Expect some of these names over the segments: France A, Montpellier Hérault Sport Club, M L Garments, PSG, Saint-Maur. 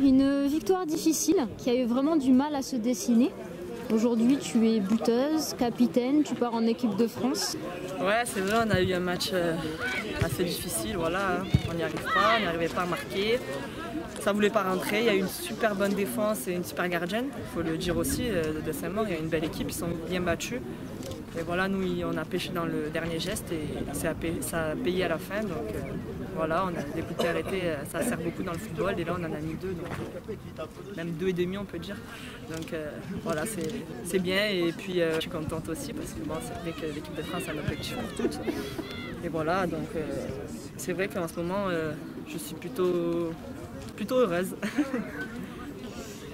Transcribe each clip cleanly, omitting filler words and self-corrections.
Une victoire difficile qui a eu vraiment du mal à se dessiner. Aujourd'hui, tu es buteuse, capitaine, tu pars en équipe de France. Ouais, c'est vrai, on a eu un match assez difficile, voilà. On n'y arrive pas, on n'arrivait pas à marquer. Ça ne voulait pas rentrer, il y a eu une super bonne défense et une super gardienne. Il faut le dire aussi, de Saint-Maur, il y a une belle équipe, ils sont bien battus. Et voilà, nous, on a pêché dans le dernier geste et ça a payé à la fin. Donc voilà, on a des coups arrêtés, ça sert beaucoup dans le football. Et là, on en a mis deux, donc, même 2,5 on peut dire. Donc voilà, c'est bien. Et puis, je suis contente aussi parce que bon, c'est vrai que l'équipe de France a un objectif pour toutes. Et voilà, donc c'est vrai qu'en ce moment, je suis plutôt heureuse.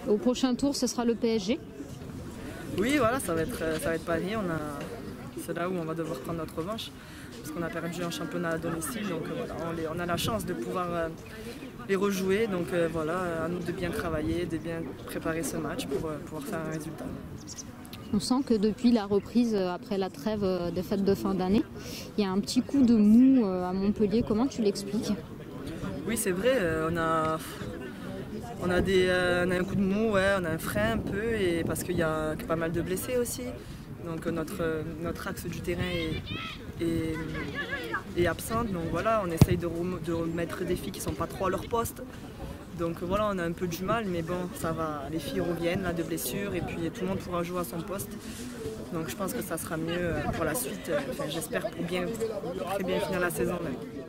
Au prochain tour, ce sera le PSG. Oui, voilà, ça va être Paris. C'est là où on va devoir prendre notre revanche parce qu'on a perdu un championnat à domicile. Donc voilà, on a la chance de pouvoir les rejouer. Donc voilà, à nous de bien travailler, de bien préparer ce match pour pouvoir faire un résultat. On sent que depuis la reprise, après la trêve des fêtes de fin d'année, il y a un petit coup de mou à Montpellier. Comment tu l'expliques? Oui, c'est vrai, on a un coup de mou, ouais, on a un frein un peu, et parce qu'il y a pas mal de blessés aussi. Donc notre axe du terrain est absente. Donc voilà, on essaye de remettre des filles qui ne sont pas trop à leur poste. Donc voilà, on a un peu du mal, mais bon, ça va. Les filles reviennent là, de blessures, et puis tout le monde pourra jouer à son poste. Donc je pense que ça sera mieux pour la suite. Enfin, j'espère pour très bien finir la saison même.